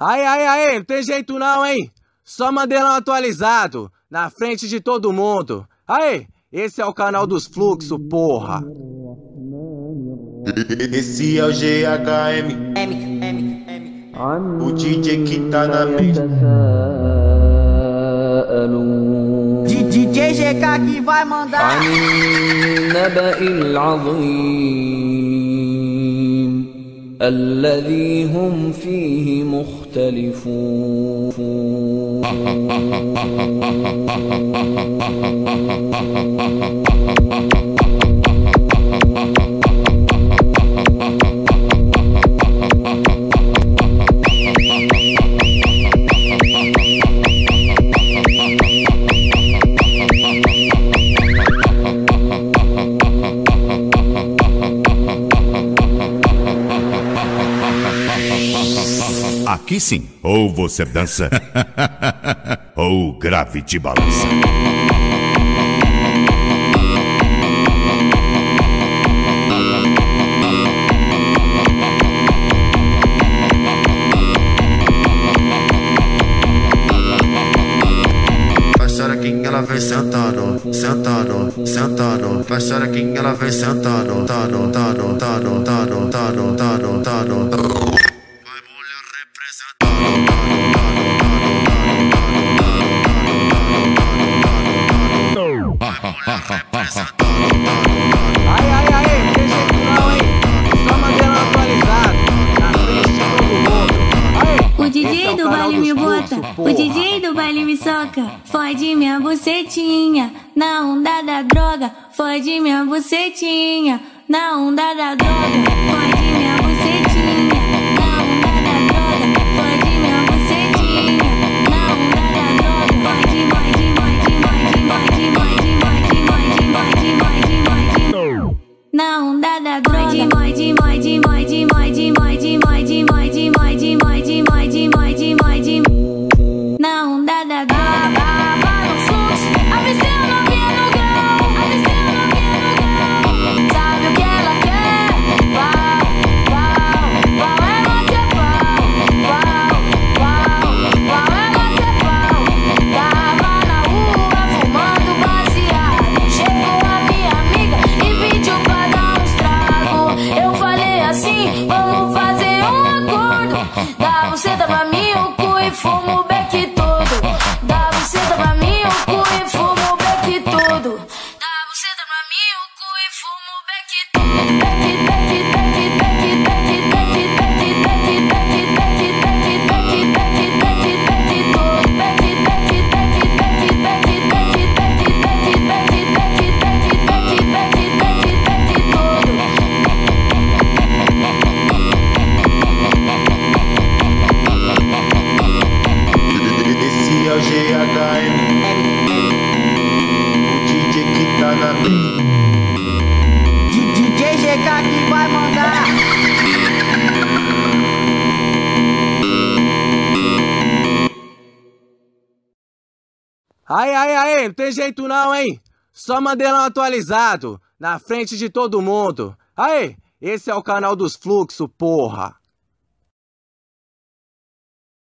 Aí, não tem jeito não, hein? Só Mandelão atualizado, na frente de todo mundo. Aí, esse é o canal dos fluxos, porra. Esse é o GHM, o DJ que tá na mente. DJ GK que vai mandar. الذي هم فيه مختلفون Aqui sim, ou você dança, ou o grave te balança. Pastora quem ela vem sentando, sentando, sentando. Pastora quem ela vem sentando, tano, tano, tano, tano, tano, tano, tano. Aí, tem jeito não, hein? Só Mandelão atualizado, na frente de todo mundo. Aí, o DJ do baile me bota, o DJ do baile me soca. Fode minha bucetinha, na onda da droga. Fode minha bucetinha, na onda da droga. Fode minha bucetinha, na onda da droga. Fode minha bucetinha, na onda da droga. Fode, morde, morde, morde, morde, morde, morde. Na onda da droga, morde, morde, morde, morde, morde, morde, morde, morde, morde, morde, morde, morde. Na onda da droga, vai no fluxo, abre seu novinha no grau, abre seu novinha no grau. Sabe o que ela quer? Pau, pau, pau, ela quer pau, pau, pau, pau, ela quer pau. Tava na rua fumando baseado, chegou a minha amiga e pediu pra. Eu falei assim, vamos fazer um acordo. Dá buceta pra mim, o cu e fumo o beck todo. Dá buceta pra mim, o cu e fumo o beck todo. Dá buceta pra mim, o cu e fumo o beck todo. Beck, beck, beck, beck, beck, beck, beck, beck, beck, beck, beck, beck, beck, beck, beck todo. Beck, beck, beck, beck, beck, beck, beck, beck, beck, beck, beck, beck, beck, beck todo. Esse é o GHM, o DJ que tá na mente. DJ GK que vai mandar. Aí, não tem jeito não, hein? Só Mandelão atualizado, na frente de todo mundo. Aí, esse é o canal dos fluxos, porra.